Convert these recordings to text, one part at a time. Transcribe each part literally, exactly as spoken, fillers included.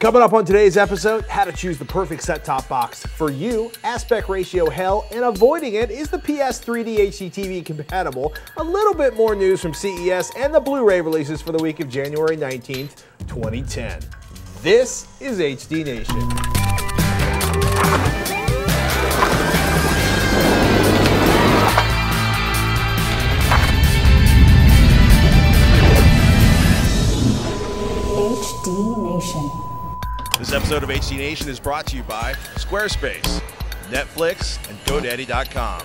Coming up on today's episode, how to choose the perfect set-top box for you, aspect ratio hell, and avoiding it. Is the P S three D H D T V compatible? A little bit more news from C E S and the Blu-ray releases for the week of January nineteenth, twenty ten. This is H D Nation. This episode of H D Nation is brought to you by Squarespace, Netflix, and GoDaddy dot com.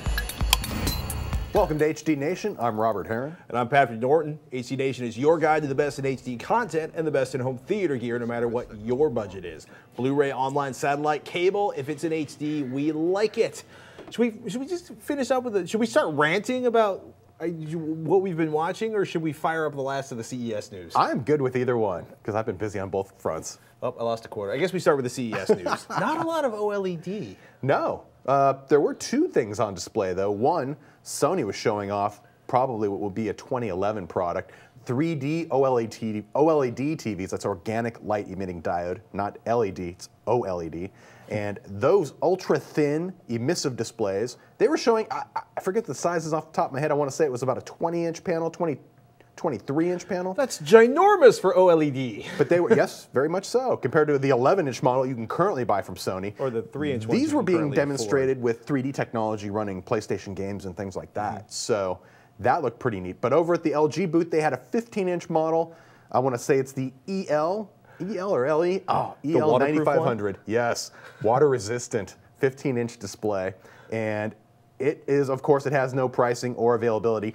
Welcome to H D Nation. I'm Robert Heron. And I'm Patrick Norton. H D Nation is your guide to the best in H D content and the best in home theater gear, no matter what your budget is. Blu-ray, online, satellite, cable, if it's in H D, we like it. Should we, should we just finish up with it? Should we start ranting about what we've been watching, or should we fire up the last of the C E S news? I'm good with either one, because I've been busy on both fronts. Oh, I lost a quarter. I guess we start with the C E S news. Not a lot of OLED. No. Uh, there were two things on display, though. One, Sony was showing off probably what will be a twenty eleven product, three D OLED, OLED T Vs. That's organic light-emitting diode, not L E D. It's OLED. And those ultra-thin, emissive displays, they were showing, I, I forget the sizes off the top of my head. I want to say it was about a twenty-inch panel, twenty-three inch panel. That's ginormous for OLED. But they were, yes, very much so. Compared to the eleven inch model you can currently buy from Sony. Or the three inch ones. These were being demonstrated with three D technology running PlayStation games and things like that. Mm-hmm. So that looked pretty neat. But over at the L G booth, they had a fifteen inch model. I want to say it's the E L, E L or L E? Oh, E L ninety-five hundred. Yes, water resistant, fifteen inch display. And it is, of course, it has no pricing or availability.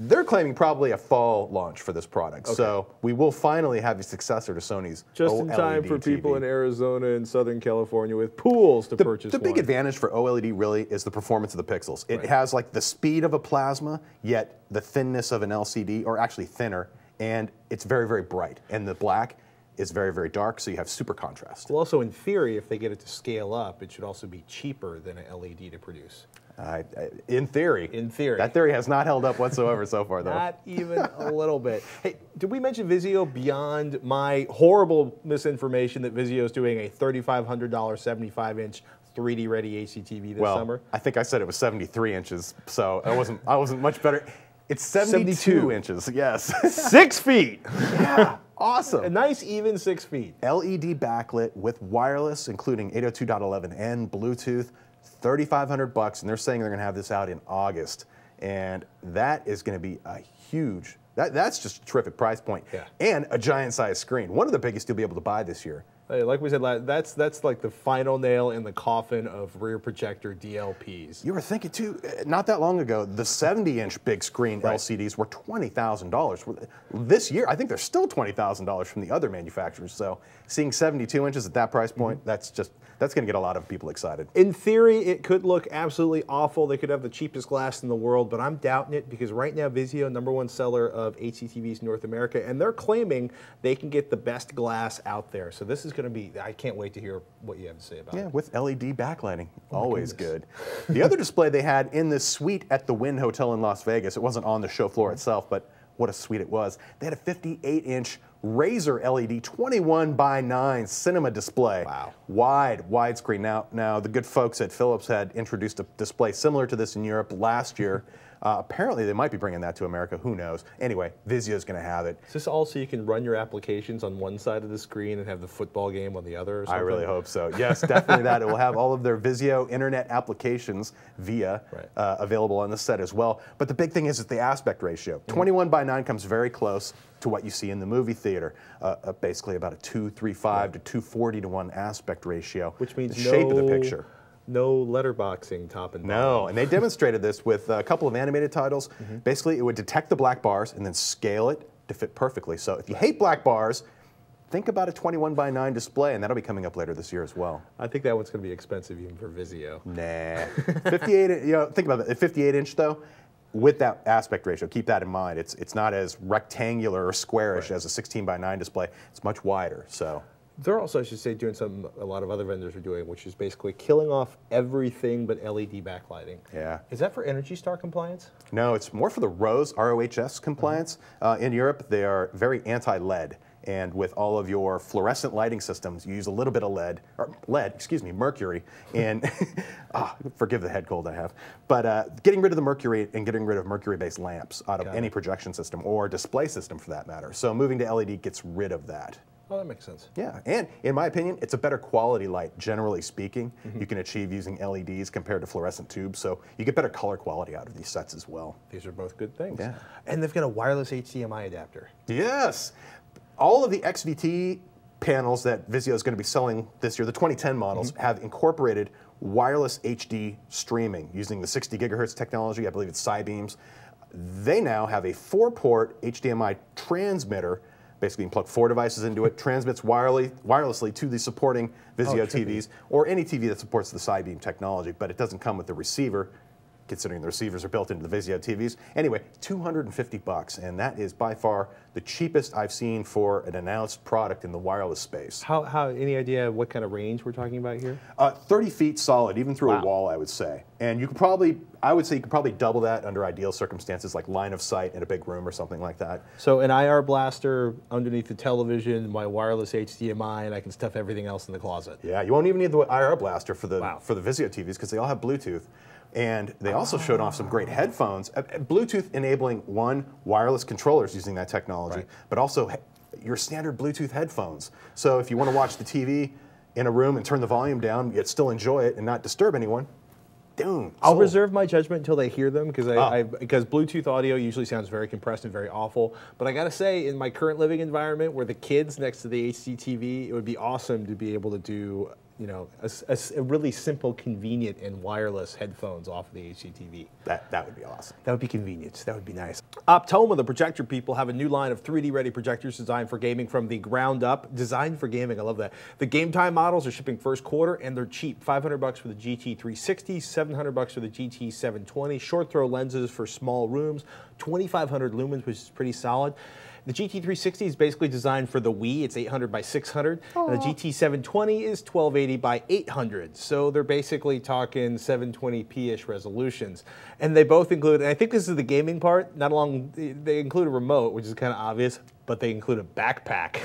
They're claiming probably a fall launch for this product, okay. So we will finally have a successor to Sony's just OLED in time for T V. People in Arizona and Southern California with pools to the, purchase The big one. advantage for OLED really is the performance of the pixels. It right. has like the speed of a plasma, yet the thinness of an L C D, or actually thinner, and it's very, very bright. And the black is very, very dark, so you have super contrast. Well, also in theory, if they get it to scale up, it should also be cheaper than an L E D to produce. Uh, in theory. In theory. That theory has not held up whatsoever so far, though. Not even a little bit. Hey, did we mention Vizio beyond my horrible misinformation that Vizio is doing a thirty-five hundred dollar seventy-five inch three D ready H D T V this well, summer? I think I said it was seventy-three inches, so I wasn't, I wasn't much better. It's seventy-two, seventy-two inches, yes. Six feet! Yeah. Awesome. A nice even six feet. L E D backlit with wireless, including eight oh two dot eleven n, Bluetooth, thirty-five hundred bucks, and they're saying they're going to have this out in August. And that is going to be a huge, that, that's just a terrific price point. Yeah. And a giant size screen. One of the biggest you'll be able to buy this year. Hey, like we said, that's that's like the final nail in the coffin of rear projector D L Ps. You were thinking too, not that long ago, the seventy inch big screen right. L C Ds were twenty thousand dollars. This year, I think they're still twenty thousand dollars from the other manufacturers. So seeing seventy-two inches at that price point, mm-hmm. that's just, that's going to get a lot of people excited. In theory, it could look absolutely awful. They could have the cheapest glass in the world, but I'm doubting it because right now Vizio, number one seller of H D T Vs in North America, and they're claiming they can get the best glass out there. So this is going to be, I can't wait to hear what you have to say about yeah, it. Yeah, with L E D backlighting, oh always good. The other display they had in this suite at the Wynn Hotel in Las Vegas, it wasn't on the show floor itself, but what a suite it was. They had a fifty-eight inch Razer L E D twenty-one by nine cinema display. Wow. Wide, widescreen. Now, now, the good folks at Philips had introduced a display similar to this in Europe last year. Uh, apparently, they might be bringing that to America. Who knows? Anyway, Vizio's going to have it. Is this all so you can run your applications on one side of the screen and have the football game on the other or something? I really hope so. Yes, definitely that. It will have all of their Vizio internet applications via right. uh, available on the set as well. But the big thing is the aspect ratio. Mm-hmm. twenty-one by nine comes very close to what you see in the movie theater, uh, uh, basically about a two thirty-five right. to two forty to one aspect ratio. Which means the no, shape of the picture. No letterboxing top and bottom. No, and they demonstrated this with a couple of animated titles. Mm-hmm. Basically, it would detect the black bars and then scale it to fit perfectly. So if you hate black bars, think about a twenty-one by nine display, and that'll be coming up later this year as well. I think that one's going to be expensive even for Vizio. Nah. fifty-eight, you know, think about that. fifty-eight inch, though, with that aspect ratio, keep that in mind. It's it's not as rectangular or squarish right. as a sixteen by nine display. It's much wider. So They're also, I should say, doing something a lot of other vendors are doing, which is basically killing off everything but L E D backlighting. Yeah. Is that for Energy Star compliance? No, it's more for the R O H S, R O H S compliance. Mm-hmm. uh, in Europe, they are very anti-L E D. And with all of your fluorescent lighting systems, you use a little bit of lead, or lead, excuse me, mercury, and ah, forgive the head cold I have. But uh, getting rid of the mercury and getting rid of mercury-based lamps out of Got any it. projection system or display system for that matter. So moving to L E D gets rid of that. Oh, that makes sense. Yeah, and in my opinion, it's a better quality light, generally speaking. Mm-hmm. You can achieve using L E Ds compared to fluorescent tubes, so you get better color quality out of these sets as well. These are both good things. Yeah. And they've got a wireless H D M I adapter. Yes. All of the X V T panels that Vizio is going to be selling this year, the twenty ten models, mm-hmm. have incorporated wireless H D streaming using the sixty gigahertz technology. I believe it's Sybeams. They now have a four-port H D M I transmitter. Basically, you can plug four devices into it, transmits wirely, wirelessly to the supporting Vizio oh, T Vs or any T V that supports the Sybeam technology, but it doesn't come with the receiver, considering the receivers are built into the Vizio T Vs. Anyway, two hundred fifty bucks, and that is by far the cheapest I've seen for an announced product in the wireless space. How, how any idea what kind of range we're talking about here? Uh, thirty feet solid, even through wow. a wall, I would say. And you could probably, I would say you could probably double that under ideal circumstances, like line of sight in a big room or something like that. So an I R blaster underneath the television, my wireless H D M I, and I can stuff everything else in the closet. Yeah, you won't even need the I R blaster for the, wow. for the Vizio T Vs, because they all have Bluetooth. And they also oh. showed off some great headphones, Bluetooth enabling one wireless controllers using that technology, right. but also your standard Bluetooth headphones. So if you want to watch the T V in a room and turn the volume down, yet still enjoy it and not disturb anyone, Dude, I'll sold. reserve my judgment until they hear them, because I, oh. I because Bluetooth audio usually sounds very compressed and very awful. But I gotta say, in my current living environment, where the kids next to the H D T V, it would be awesome to be able to do you know a, a, a really simple, convenient, and wireless headphones off of the H D T V. That that would be awesome. That would be convenient. That would be nice. Optoma, the projector people, have a new line of three D ready projectors designed for gaming from the ground up. Designed for gaming, I love that. The game time models are shipping first quarter, and they're cheap. five hundred bucks for the G T three sixty, seven hundred bucks for the G T seven twenty, short throw lenses for small rooms, twenty-five hundred lumens, which is pretty solid. The G T three sixty is basically designed for the Wii. It's eight hundred by six hundred. Aww. And the G T seven twenty is twelve eighty by eight hundred. So they're basically talking seven twenty p-ish resolutions. And they both include, and I think this is the gaming part, not along, they include a remote, which is kind of obvious, but they include a backpack.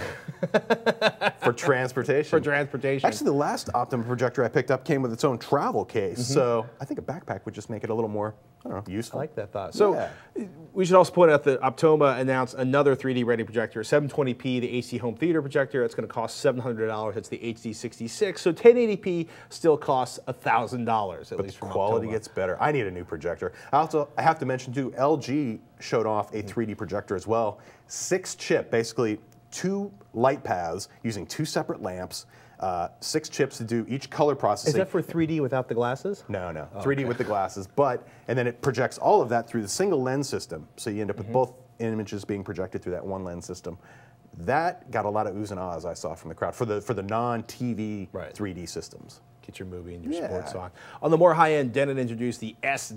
For transportation. For transportation. Actually, the last Optoma projector I picked up came with its own travel case. Mm-hmm. So I think a backpack would just make it a little more, I don't know, useful. I like that thought. So yeah. we should also point out that Optoma announced another three D ready projector, seven twenty p, the A C home theater projector. That's going to cost seven hundred dollars. It's the H D sixty-six. So ten eighty p still costs one thousand dollars, at but least from Optoma. Quality gets better. I need a new projector. I also I have to mention, too, L G showed off a three D projector as well. Six chip, basically two light paths using two separate lamps. Uh, six chips to do each color processing. Is that for three D without the glasses? No, no, oh, three D okay. with the glasses, but, and then it projects all of that through the single lens system, so you end up mm-hmm. with both images being projected through that one lens system. That got a lot of oohs and ahs I saw from the crowd, for the, for the non-T V right. three D systems. Get your movie and your yeah. sports on. On the more high end, Denon introduced the S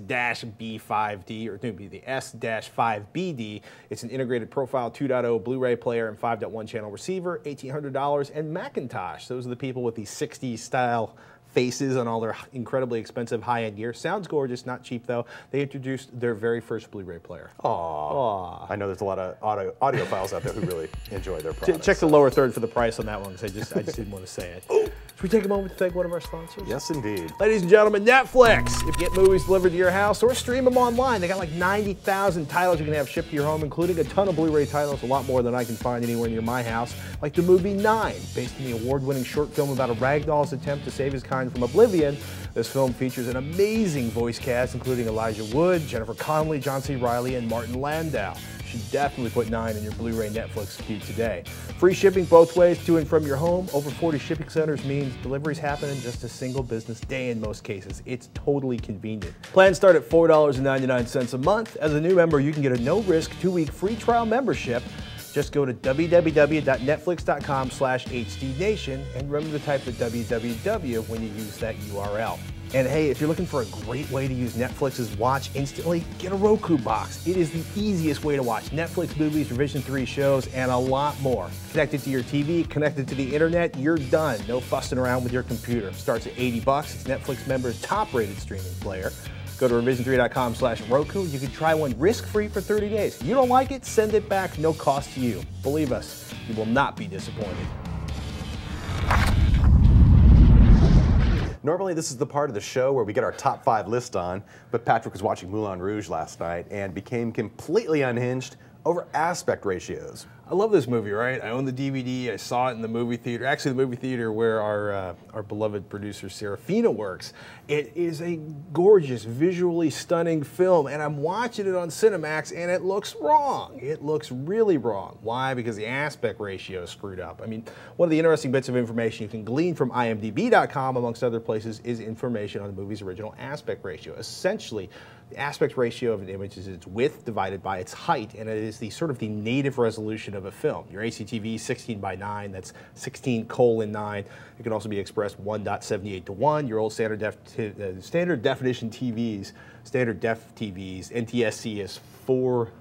B five D, or maybe the S five B D. It's an integrated profile two point oh Blu-ray player and five point one channel receiver, eighteen hundred dollars, and Macintosh. Those are the people with the sixties style faces on all their incredibly expensive high-end gear. Sounds gorgeous, not cheap though. They introduced their very first Blu-ray player. Aww. Aww. I know there's a lot of audio audiophiles out there who really enjoy their products. Check the lower third for the price on that one, because I just, I just didn't want to say it. Ooh. Should we take a moment to thank one of our sponsors? Yes, indeed. Ladies and gentlemen, Netflix. If you get movies delivered to your house or stream them online, they got like ninety thousand titles you can have shipped to your home, including a ton of Blu-ray titles, a lot more than I can find anywhere near my house, like the movie Nine, based on the award-winning short film about a ragdoll's attempt to save his kind from oblivion. This film features an amazing voice cast, including Elijah Wood, Jennifer Connelly, John C. Reilly, and Martin Landau. You should definitely put Nine in your Blu-ray Netflix queue today. Free shipping both ways to and from your home. Over forty shipping centers means deliveries happen in just a single business day in most cases. It's totally convenient. Plans start at four ninety-nine a month. As a new member, you can get a no-risk two-week free trial membership. Just go to w w w dot netflix dot com slash H D Nation and remember to type the W W W when you use that U R L. And hey, if you're looking for a great way to use Netflix's watch instantly, get a Roku box. It is the easiest way to watch Netflix movies, Revision three shows, and a lot more. Connected to your T V, connected to the internet, you're done. No fussing around with your computer. Starts at eighty bucks. It's Netflix members' top-rated streaming player. Go to revision three dot com slash Roku. You can try one risk-free for thirty days. You don't like it, send it back, no cost to you. Believe us, you will not be disappointed. Normally this is the part of the show where we get our top five list on, but Patrick was watching Moulin Rouge last night and became completely unhinged over aspect ratios. I love this movie, right? I own the D V D, I saw it in the movie theater, actually the movie theater where our, uh, our beloved producer Serafina works. It is a gorgeous, visually stunning film, and I'm watching it on Cinemax and it looks wrong. It looks really wrong. Why? Because the aspect ratio is screwed up. I mean, one of the interesting bits of information you can glean from I M D B dot com, amongst other places, is information on the movie's original aspect ratio. Essentially, the aspect ratio of an image is its width divided by its height, and it is the sort of the native resolution of a film. Your A C T V sixteen by nine, that's sixteen colon nine. It can also be expressed one point seven eight to one. Your old standard def uh, standard definition T Vs, standard def T Vs, N T S C is four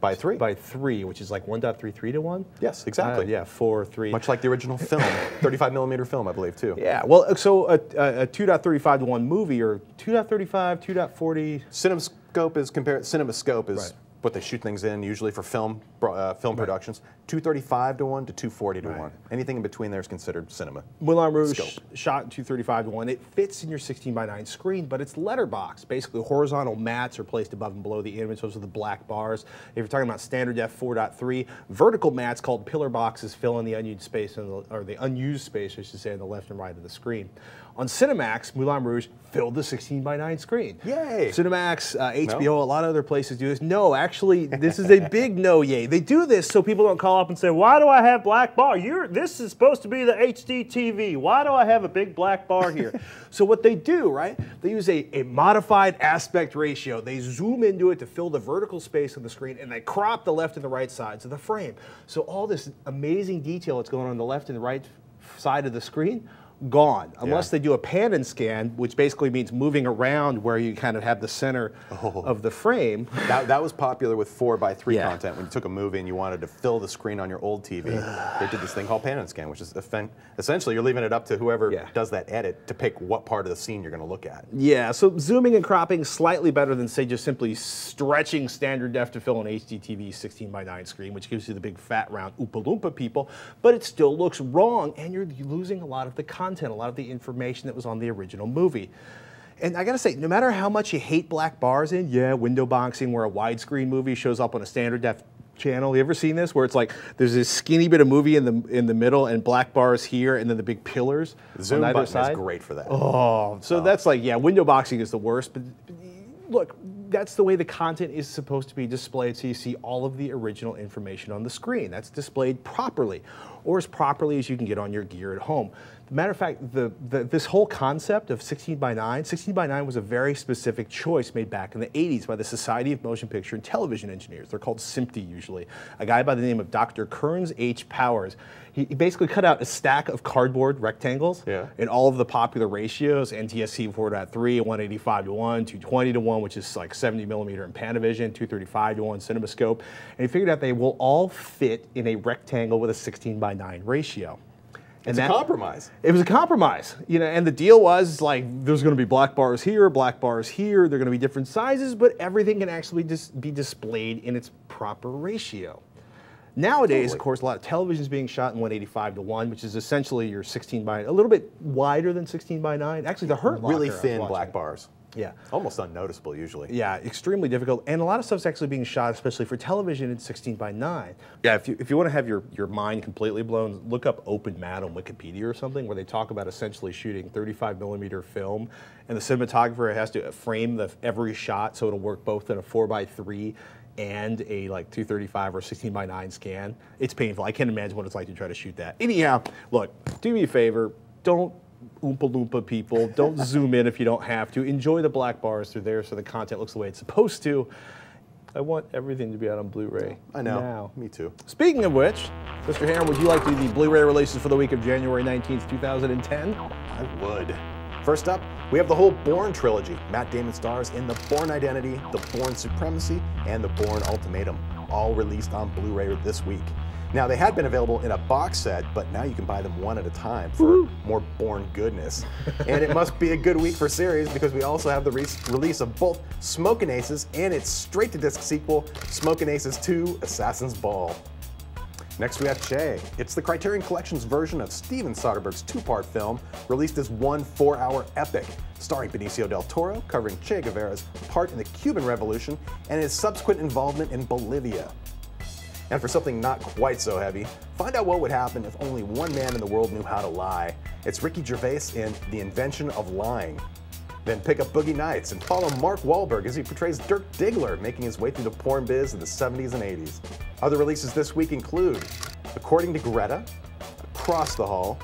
by three, which is like one point three three to one? Yes, exactly. Uh, yeah, four, three. Much like the original film, thirty-five millimeter film, I believe, too. Yeah, well, so a, a two point three five to one movie, or two point three five, two point four zero... CinemaScope is, compared, CinemaScope is right. What they shoot things in, usually for film uh, film right. productions, two thirty-five to one to two forty to one. Right. Anything in between there is considered cinema. Moulin Rouge Scope. Shot two thirty-five to one. It fits in your sixteen by nine screen, but it's letterbox. Basically, horizontal mats are placed above and below the image. Those are the black bars. If you're talking about standard def four point three, vertical mats called pillar boxes fill in the unused space, in the, or the unused space, I should say, on the left and right of the screen. On Cinemax, Moulin Rouge filled the sixteen by nine screen. Yay! Cinemax, uh, H B O, no. A lot of other places do this. No, actually, this is a big no yay. They do this so people don't call up and say, why do I have black bar? You're, this is supposed to be the H D T V. Why do I have a big black bar here? So what they do, right, they use a, a modified aspect ratio. They zoom into it to fill the vertical space on the screen, and they crop the left and the right sides of the frame. So all this amazing detail that's going on, on the left and the right side of the screen, gone, unless yeah. they do a pan and scan, which basically means moving around where you kind of have the center oh. of the frame. That, that was popular with four by three yeah. content. When you took a movie and you wanted to fill the screen on your old T V, they did this thing called pan and scan, which is essentially you're leaving it up to whoever yeah. does that edit to pick what part of the scene you're going to look at. Yeah, so zooming and cropping slightly better than, say, just simply stretching standard def to fill an H D T V sixteen by nine screen, which gives you the big fat round Oompa Loompa people, but it still looks wrong, and you're losing a lot of the content. Content, a lot of the information that was on the original movie. And I gotta say, no matter how much you hate black bars in, yeah, window boxing where a widescreen movie shows up on a standard def channel. You ever seen this where it's like there's this skinny bit of movie in the in the middle and black bars here and then the big pillars Zoom on either side? Is great for that. Oh, so oh. that's like, yeah, window boxing is the worst, but look, that's the way the content is supposed to be displayed, so you see all of the original information on the screen. That's displayed properly, or as properly as you can get on your gear at home. Matter of fact, the, the, this whole concept of sixteen by nine, sixteen by nine was a very specific choice made back in the eighties by the Society of Motion Picture and Television Engineers. They're called S M P T E usually. A guy by the name of Doctor Kearns H. Powers, he, he basically cut out a stack of cardboard rectangles yeah. in all of the popular ratios, N T S C four point three, one eighty-five to one, two twenty to one, which is like seventy millimeter in Panavision, two thirty-five to one CinemaScope, and he figured out they will all fit in a rectangle with a sixteen by nine ratio. And it's that, a compromise. It was a compromise, you know. And the deal was like, there's going to be black bars here, black bars here. They're going to be different sizes, but everything can actually just be displayed in its proper ratio. Nowadays, totally. Of course, a lot of television is being shot in one eighty-five to one, which is essentially your sixteen by nine, a little bit wider than sixteen by nine. Actually, the Hurt Locker, really thin black bars. Yeah. Almost unnoticeable usually. Yeah, extremely difficult. And a lot of stuff's actually being shot, especially for television, in sixteen by nine. Yeah, if you, if you want to have your, your mind completely blown, look up open mat on Wikipedia or something where they talk about essentially shooting thirty-five millimeter film, and the cinematographer has to frame the, every shot so it'll work both in a four by three and a like two thirty-five or sixteen by nine scan. It's painful. I can't imagine what it's like to try to shoot that. Anyhow, look, do me a favor, don't Oompa Loompa people. Don't zoom in if you don't have to. Enjoy the black bars through there so the content looks the way it's supposed to. I want everything to be out on Blu-ray. I know. Now. Me too. Speaking of which, Mister Heron, would you like to do the Blu-ray releases for the week of January nineteenth, two thousand ten? I would. First up, we have the whole Bourne trilogy. Matt Damon stars in The Bourne Identity, The Bourne Supremacy, and The Bourne Ultimatum, all released on Blu-ray this week. Now, they had been available in a box set, but now you can buy them one at a time for Woo-hoo. more Bourne goodness. And it must be a good week for series, because we also have the re release of both Smoke and Aces and its straight-to-disc sequel, Smoke and Aces two, Assassin's Ball. Next we have Che. It's the Criterion Collection's version of Steven Soderbergh's two-part film, released as one four-hour epic, starring Benicio del Toro, covering Che Guevara's part in the Cuban Revolution and his subsequent involvement in Bolivia. And for something not quite so heavy, find out what would happen if only one man in the world knew how to lie. It's Ricky Gervais in The Invention of Lying. Then pick up Boogie Nights and follow Mark Wahlberg as he portrays Dirk Diggler, making his way through the porn biz in the seventies and eighties. Other releases this week include According to Greta, Across the Hall,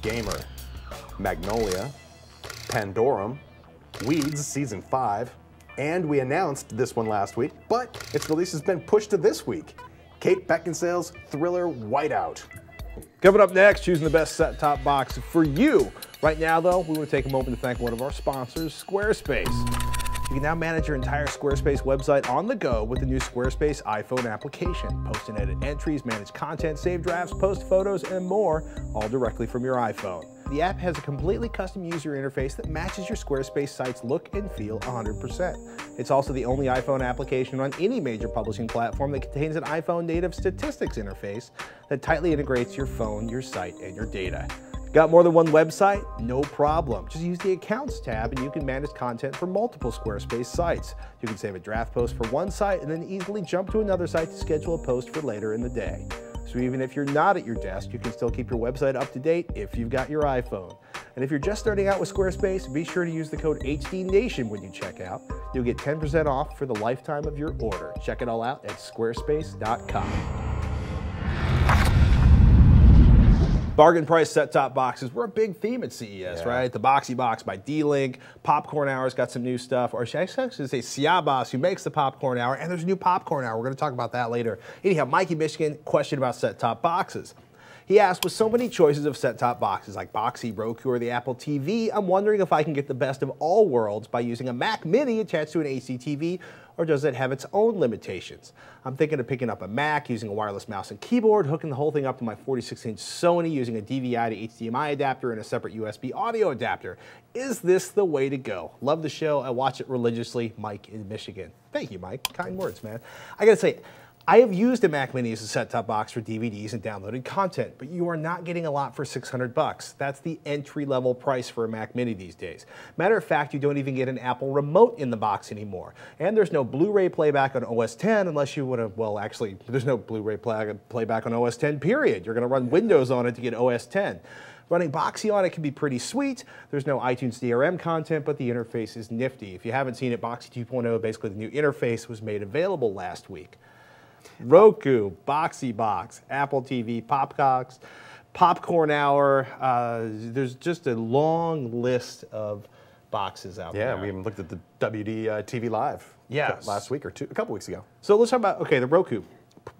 Gamer, Magnolia, Pandorum, Weeds Season five, and we announced this one last week, but its release has been pushed to this week, Kate Beckinsale's thriller Whiteout. Coming up next, choosing the best set-top box for you. Right now, though, we want to take a moment to thank one of our sponsors, Squarespace. You can now manage your entire Squarespace website on the go with the new Squarespace iPhone application. Post and edit entries, manage content, save drafts, post photos, and more, all directly from your iPhone. The app has a completely custom user interface that matches your Squarespace site's look and feel one hundred percent. It's also the only iPhone application on any major publishing platform that contains an iPhone native statistics interface that tightly integrates your phone, your site, and your data. Got more than one website? No problem. Just use the Accounts tab and you can manage content for multiple Squarespace sites. You can save a draft post for one site and then easily jump to another site to schedule a post for later in the day. So even if you're not at your desk, you can still keep your website up to date if you've got your iPhone. And if you're just starting out with Squarespace, be sure to use the code H D Nation when you check out. You'll get ten percent off for the lifetime of your order. Check it all out at squarespace dot com. Bargain price set-top boxes were a big theme at C E S, yeah. right? The Boxee box by D Link, Popcorn Hour's got some new stuff, or should I actually say Syabas, who makes the Popcorn Hour, and there's a new Popcorn Hour. We're going to talk about that later. Anyhow, Mikey Michigan questioned about set-top boxes. He asked, with so many choices of set-top boxes like Boxee, Roku, or the Apple T V, I'm wondering if I can get the best of all worlds by using a Mac Mini attached to an A C T V, or does it have its own limitations? I'm thinking of picking up a Mac, using a wireless mouse and keyboard, hooking the whole thing up to my forty-six inch Sony, using a D V I to H D M I adapter and a separate U S B audio adapter. Is this the way to go? Love the show. I watch it religiously. Mike in Michigan. Thank you, Mike. Kind words, man. I gotta say, I have used a Mac Mini as a set-top box for D V Ds and downloaded content, but you are not getting a lot for six hundred bucks. That's the entry-level price for a Mac Mini these days. Matter of fact, you don't even get an Apple remote in the box anymore. And there's no Blu-ray playback on O S ten unless you would have, well, actually, there's no Blu-ray play playback on O S ten, period. You're going to run Windows on it to get O S ten. Running Boxee on it can be pretty sweet. There's no iTunes D R M content, but the interface is nifty. If you haven't seen it, Boxee two point oh, basically the new interface, was made available last week. Roku, Boxee Box, Apple T V, Popcox, Popcorn Hour. Uh, there's just a long list of boxes out yeah, there. Yeah, we even looked at the W D uh, T V Live yes. last week or two, a couple weeks ago. So let's talk about, okay, the Roku.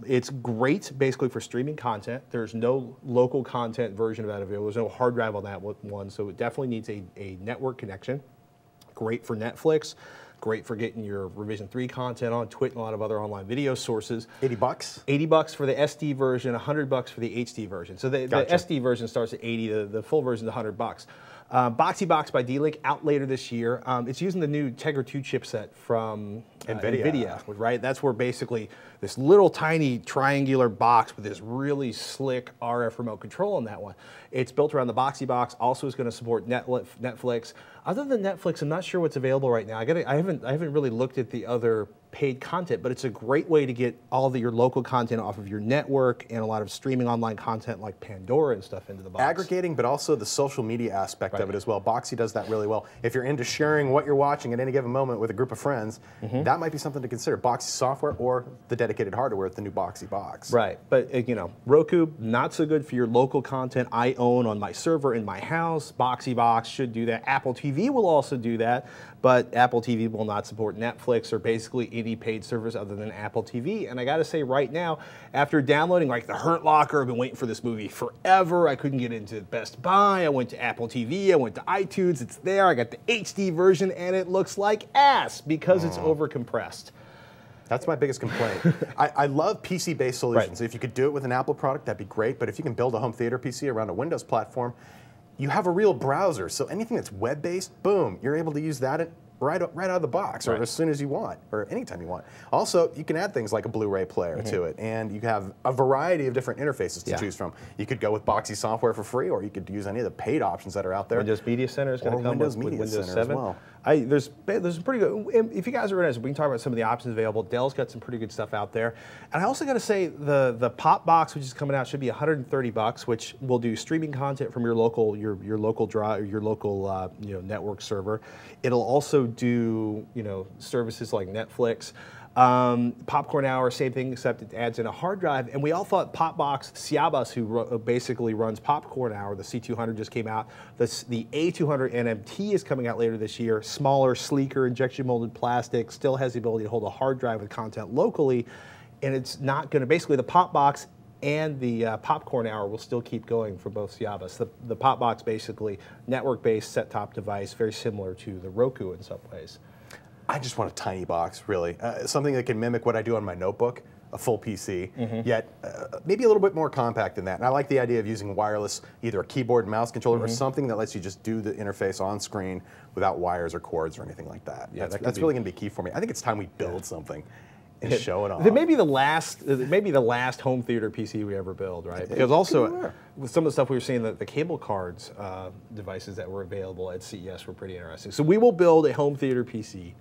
It's great basically for streaming content. There's no local content version of that available. There's no hard drive on that one, so it definitely needs a, a network connection. Great for Netflix. Great for getting your Revision three content on Twitch and a lot of other online video sources. eighty bucks? eighty bucks for the S D version, one hundred bucks for the H D version. So the, gotcha. the S D version starts at eighty, the, the full version is one hundred bucks. Uh, Boxee Box by D Link out later this year. Um, it's using the new Tegra two chipset from uh, NVIDIA. NVIDIA, right? That's where basically this little tiny triangular box with this really slick R F remote control on that one. It's built around the Boxee Box, also is going to support Netflix. Other than Netflix, I'm not sure what's available right now. I gotta, I haven't, I haven't really looked at the other paid content, but it's a great way to get all the, your local content off of your network and a lot of streaming online content like Pandora and stuff into the box. Aggregating, but also the social media aspect right. of it as well. Boxee does that really well. If you're into sharing what you're watching at any given moment with a group of friends, mm-hmm. that might be something to consider. Boxee software or the dedicated hardware at the new Boxee box. Right, but you know, Roku, not so good for your local content I own on my server in my house. Boxee box should do that. Apple T V will also do that, but Apple T V will not support Netflix or basically any T V paid service other than Apple T V. And I gotta say right now, after downloading like The Hurt Locker, I've been waiting for this movie forever. I couldn't get into Best Buy. I went to Apple T V. I went to iTunes. It's there. I got the H D version and it looks like ass because it's overcompressed. That's my biggest complaint. I, I love P C-based solutions. Right. If you could do it with an Apple product, that'd be great. But if you can build a home theater P C around a Windows platform, you have a real browser. So anything that's web-based, boom, you're able to use that right, right out of the box, right. or as soon as you want, or anytime you want. Also, you can add things like a Blu-ray player mm-hmm. to it, and you have a variety of different interfaces to yeah. choose from. You could go with Boxee software for free, or you could use any of the paid options that are out there. Windows Media Center is going to come Windows with, with Windows Center seven. As well. I, there's there's pretty good. If you guys are interested, we can talk about some of the options available. Dell's got some pretty good stuff out there, and I also got to say the the Pop Box, which is coming out, should be one hundred thirty bucks, which will do streaming content from your local your your local drive your local uh, you know network server. It'll also do you know services like Netflix. Um, Popcorn Hour, same thing, except it adds in a hard drive. And we all thought Popbox, Syabas, who basically runs Popcorn Hour, the C two hundred just came out. This, the A two hundred N M T is coming out later this year. Smaller, sleeker, injection molded plastic, still has the ability to hold a hard drive with content locally. And it's not going to, basically the Popbox and the uh, Popcorn Hour will still keep going for both Syabas. The, the Popbox, basically, network-based set-top device, very similar to the Roku in some ways. I just want a tiny box, really. Uh, something that can mimic what I do on my notebook, a full P C, mm-hmm. yet uh, maybe a little bit more compact than that. And I like the idea of using wireless, either a keyboard and mouse controller mm-hmm. or something that lets you just do the interface on screen without wires or cords or anything like that. Yeah, that's that that's be, really going to be key for me. I think it's time we build yeah. something. And show it off. It may be the last, maybe the last home theater P C we ever build, right? Because also, with some of the stuff we were seeing, the, the cable cards uh, devices that were available at C E S were pretty interesting. So we will build a home theater P C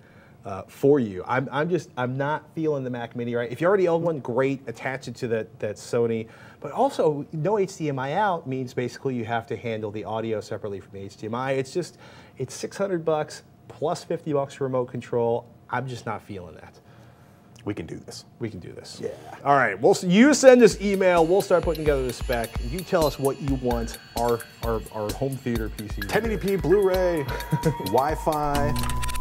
uh, for you. I'm, I'm just, I'm not feeling the Mac Mini, right? If you already own one, great, attach it to that, that Sony. But also, no H D M I out means basically you have to handle the audio separately from the H D M I. It's just, it's six hundred bucks plus fifty bucks for remote control. I'm just not feeling that. We can do this. We can do this. Yeah. All right. Well, so you send us email. We'll start putting together the spec. You tell us what you want our our, our home theater P C. ten eighty p Blu-ray, Wi-Fi.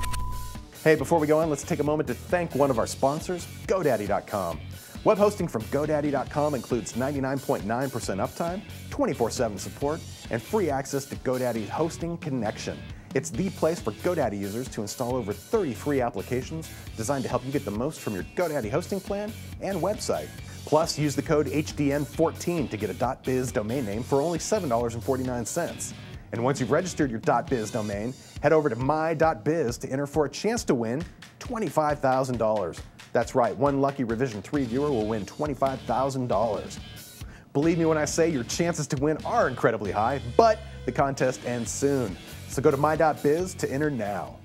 Hey, before we go on, let's take a moment to thank one of our sponsors, GoDaddy dot com. Web hosting from GoDaddy dot com includes ninety-nine point nine percent uptime, twenty-four seven support, and free access to GoDaddy's hosting connection. It's the place for GoDaddy users to install over thirty free applications designed to help you get the most from your GoDaddy hosting plan and website. Plus, use the code H D N fourteen to get a .biz domain name for only seven dollars and forty-nine cents. And once you've registered your .biz domain, head over to my dot biz to enter for a chance to win twenty-five thousand dollars. That's right, one lucky Revision three viewer will win twenty-five thousand dollars. Believe me when I say your chances to win are incredibly high, but the contest ends soon. So go to my dot biz to enter now.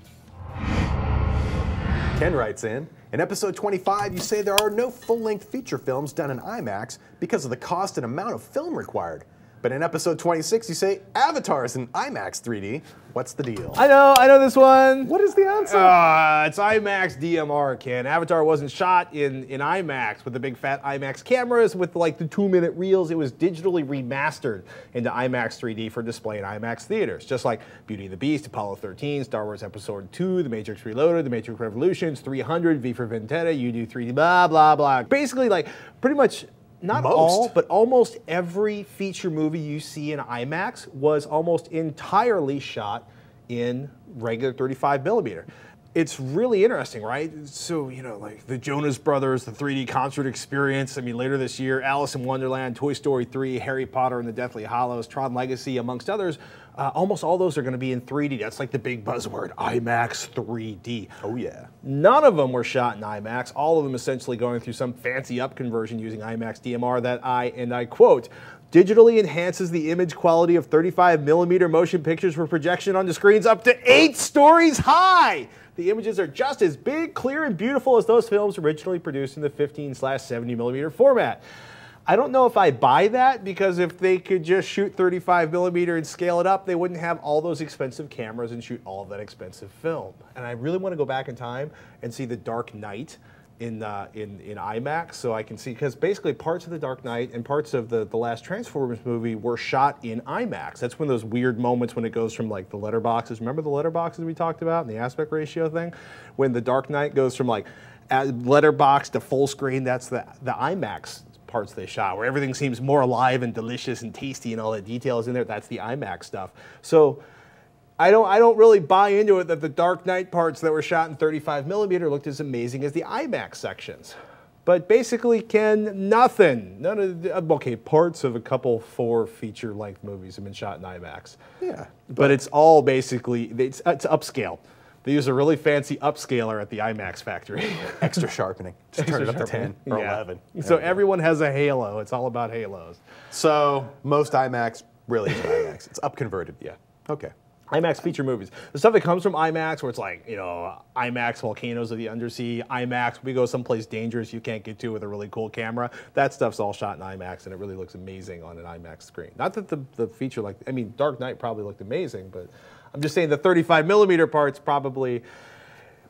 Ken writes in, in episode twenty-five, you say there are no full-length feature films done in IMAX because of the cost and amount of film required. But in episode twenty-six, you say Avatar is in IMAX three D. What's the deal? I know, I know this one. What is the answer? Uh, it's IMAX D M R, Ken. Avatar wasn't shot in, in IMAX with the big fat IMAX cameras with like the two minute reels. It was digitally remastered into IMAX three D for display in IMAX theaters. Just like Beauty and the Beast, Apollo thirteen, Star Wars Episode two, The Matrix Reloaded, The Matrix Revolutions, three hundred, V for Vendetta, You Do three D, blah, blah, blah. Basically like pretty much Not most. all, but almost every feature movie you see in IMAX was almost entirely shot in regular thirty-five millimeter. It's really interesting, right? So, you know, like the Jonas Brothers, the three D concert experience, I mean, later this year, Alice in Wonderland, Toy Story three, Harry Potter and the Deathly Hallows, Tron Legacy, amongst others, uh, almost all those are going to be in three D. That's like the big buzzword, IMAX three D. Oh, yeah. None of them were shot in IMAX, all of them essentially going through some fancy up conversion using IMAX D M R that I, and I quote, digitally enhances the image quality of thirty-five millimeter motion pictures for projection onto screens up to eight stories high. The images are just as big, clear, and beautiful as those films originally produced in the fifteen slash seventy millimeter format. I don't know if I buy that, because if they could just shoot thirty-five millimeter and scale it up, they wouldn't have all those expensive cameras and shoot all of that expensive film. And I really want to go back in time and see The Dark Knight in uh, in in IMAX, so I can see, because basically parts of The Dark Knight and parts of the the last Transformers movie were shot in IMAX. That's one of those weird moments when it goes from like the letterboxes. Remember the letterboxes we talked about and the aspect ratio thing, when The Dark Knight goes from like letterbox to full screen, that's the, the IMAX parts they shot, where everything seems more alive and delicious and tasty and all the details in there. That's the IMAX stuff. So I don't, I don't really buy into it that the Dark Knight parts that were shot in thirty-five millimeter looked as amazing as the IMAX sections. But basically, Ken, nothing. None of the, okay, parts of a couple four feature-length movies have been shot in IMAX. Yeah, but, but it's all basically it's, it's upscale. They use a really fancy upscaler at the IMAX factory. Extra sharpening. Just turn it up to ten or yeah. eleven. So yeah. everyone has a halo. It's all about halos. So most IMAX really is IMAX. It's upconverted. Yeah. Okay. IMAX feature movies. The stuff that comes from IMAX where it's like, you know, IMAX Volcanoes of the Undersea, IMAX, we go someplace dangerous you can't get to with a really cool camera. That stuff's all shot in IMAX and it really looks amazing on an IMAX screen. Not that the, the feature, like, I mean, Dark Knight probably looked amazing, but I'm just saying the thirty-five millimeter part's probably...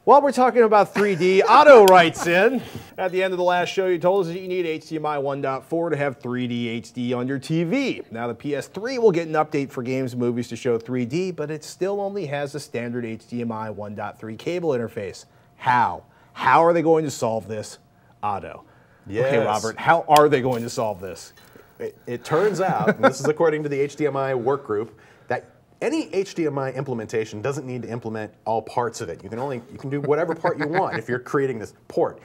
While we're talking about three D, Otto writes in, at the end of the last show, you told us that you need H D M I one point four to have three D H D on your T V. Now the P S three will get an update for games and movies to show three D, but it still only has a standard H D M I one point three cable interface. How? How are they going to solve this, Otto? Yes. Okay, Robert, how are they going to solve this? It, it turns out, and this is according to the H D M I workgroup, that any H D M I implementation doesn't need to implement all parts of it. You can only you can do whatever part you want if you're creating this port.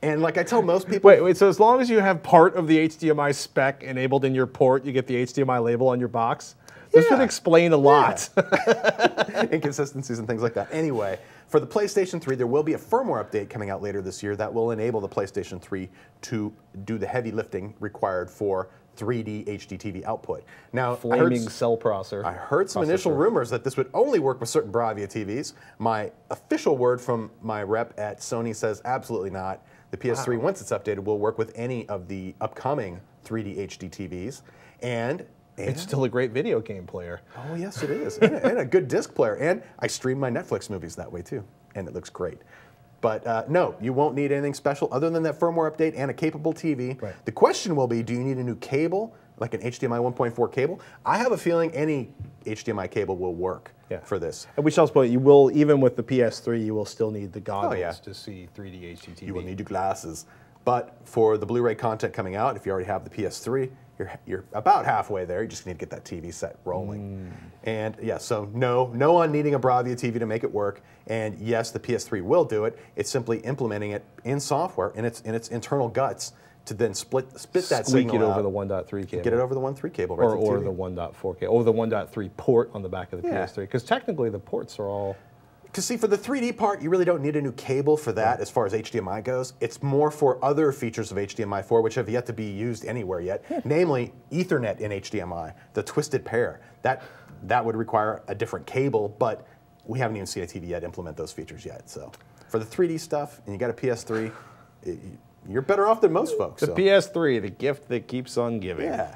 And like I tell most people... Wait, wait, so as long as you have part of the H D M I spec enabled in your port, you get the H D M I label on your box? Yeah. This would explain a lot. Yeah. Inconsistencies and things like that. Anyway, for the PlayStation three, there will be a firmware update coming out later this year that will enable the PlayStation three to do the heavy lifting required for three D H D T V output. Now, Flaming I heard, cell processor. I heard some processor. initial rumors that this would only work with certain Bravia T Vs. My official word from my rep at Sony says absolutely not. The P S three, wow. once it's updated, will work with any of the upcoming three D H D T Vs. And, and it's still a great video game player. Oh, yes, it is. and, a, and a good disc player. And I stream my Netflix movies that way, too. And it looks great. But uh, no, you won't need anything special other than that firmware update and a capable T V. Right. The question will be, do you need a new cable, like an H D M I one point four cable? I have a feeling any H D M I cable will work yeah. for this. And we shall suppose you will, even with the P S three, you will still need the goggles oh, yeah. to see three D H D T V. You will need your glasses. But for the Blu-ray content coming out, if you already have the P S three, you're, you're about halfway there. You just need to get that T V set rolling. Mm. And yeah, so no, no on needing a Bravia T V to make it work. And yes, the P S three will do it. It's simply implementing it in software, in its in its internal guts, to then split spit that Squeak signal it over out, the one point three cable. Get it over the one point three cable, right? Or, or the, the one point four cable, or the one point three port on the back of the yeah. P S three. Because technically the ports are all... Because see, for the three D part, you really don't need a new cable for that yeah. as far as H D M I goes. It's more for other features of H D M I four, which have yet to be used anywhere yet, yeah. namely Ethernet in H D M I, the twisted pair. That, that would require a different cable, but we haven't even seen a T V yet implement those features yet. So for the three D stuff, and you got a P S three, it, you're better off than most folks. The so. P S three, the gift that keeps on giving. Yeah.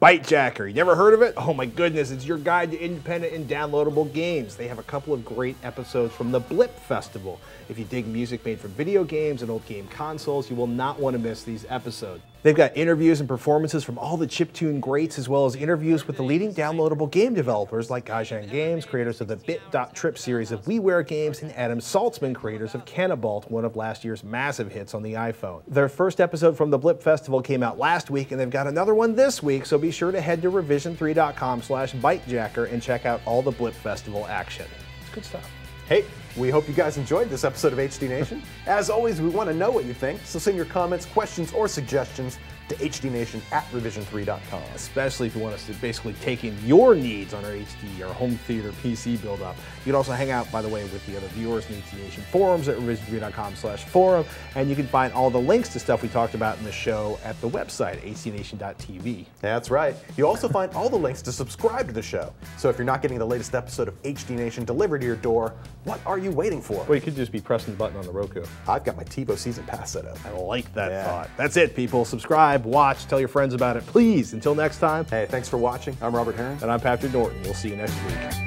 ByteJacker, you never heard of it? Oh my goodness, it's your guide to independent and downloadable games. They have a couple of great episodes from the Blip Festival. If you dig music made from video games and old game consoles, you will not want to miss these episodes. They've got interviews and performances from all the chiptune greats, as well as interviews with the leading downloadable game developers like Gajang Games, creators of the Bit.Trip series of WiiWare games, and Adam Saltzman, creators of Cannabalt, one of last year's massive hits on the iPhone. Their first episode from the Blip Festival came out last week, and they've got another one this week, so be Be sure to head to revision three dot com slash ByteJacker and check out all the Blip Festival action. It's good stuff. Hey, we hope you guys enjoyed this episode of H D Nation. As always, we want to know what you think, so send your comments, questions, or suggestions to H D Nation at revision three dot com. Especially if you want us to basically take in your needs on our H D, our home theater P C build-up. You can also hang out, by the way, with the other viewers in H D Nation forums at revision three dot com slash forum, and you can find all the links to stuff we talked about in the show at the website, H D Nation dot T V. That's right. You also find all the links to subscribe to the show. So if you're not getting the latest episode of H D Nation delivered to your door, what are you waiting for? Well, you could just be pressing the button on the Roku. I've got my TiVo season pass set up. I like that yeah. thought. That's it, people. Subscribe. Watch, tell your friends about it, please. Until next time. Hey, thanks for watching. I'm Robert Heron. And I'm Patrick Norton. We'll see you next week.